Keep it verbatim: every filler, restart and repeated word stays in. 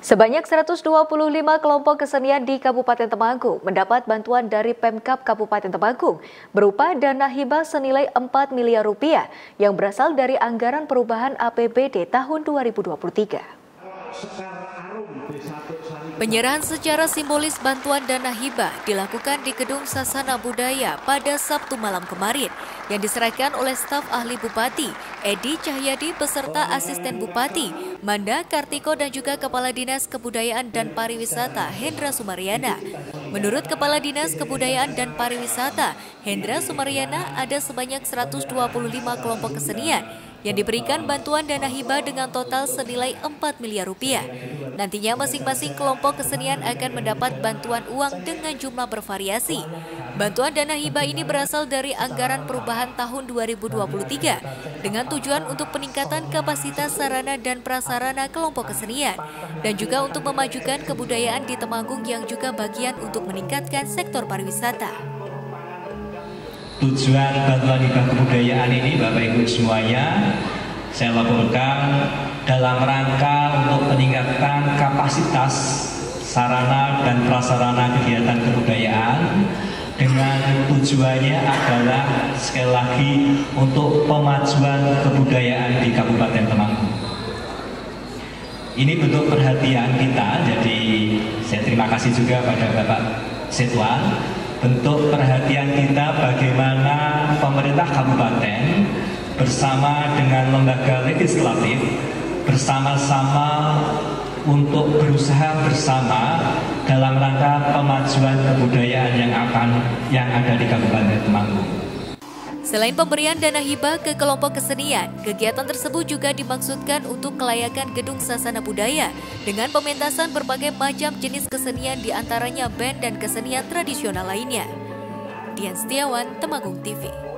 Sebanyak seratus dua puluh lima kelompok kesenian di Kabupaten Temanggung mendapat bantuan dari Pemkab Kabupaten Temanggung berupa dana hibah senilai empat miliar rupiah yang berasal dari anggaran perubahan A P B D tahun dua ribu dua puluh tiga. Penyerahan secara simbolis bantuan dana hibah dilakukan di Gedung Sasana Budaya pada Sabtu malam kemarin yang diserahkan oleh staf ahli Bupati Edi Cahyadi beserta asisten Bupati Manda Kartiko dan juga Kepala Dinas Kebudayaan dan Pariwisata Hendra Sumaryana. Menurut Kepala Dinas Kebudayaan dan Pariwisata Hendra Sumaryana, ada sebanyak seratus dua puluh lima kelompok kesenian yang diberikan bantuan dana hibah dengan total senilai empat miliar rupiah. Nantinya masing-masing kelompok kesenian akan mendapat bantuan uang dengan jumlah bervariasi. Bantuan dana hibah ini berasal dari anggaran perubahan tahun dua ribu dua puluh tiga dengan tujuan untuk peningkatan kapasitas sarana dan prasarana kelompok kesenian dan juga untuk memajukan kebudayaan di Temanggung yang juga bagian untuk meningkatkan sektor pariwisata. Tujuan bantuan hibah kebudayaan ini Bapak Ibu semuanya saya laporkan dalam rangka untuk meningkatkan kapasitas sarana dan prasarana kegiatan kebudayaan dengan tujuannya adalah sekali lagi untuk pemajuan kebudayaan di Kabupaten Temanggung. Ini bentuk perhatian kita, jadi saya terima kasih juga pada Bapak Setwan, bentuk perhatian kita bagaimana pemerintah kabupaten bersama dengan lembaga legislatif bersama-sama untuk berusaha bersama dalam rangka pemajuan kebudayaan yang akan yang ada di Kabupaten Temanggung. Selain pemberian dana hibah ke kelompok kesenian, kegiatan tersebut juga dimaksudkan untuk kelayakan Gedung Sasana Budaya dengan pementasan berbagai macam jenis kesenian diantaranya band dan kesenian tradisional lainnya. Dian Setiawan, Temanggung T V.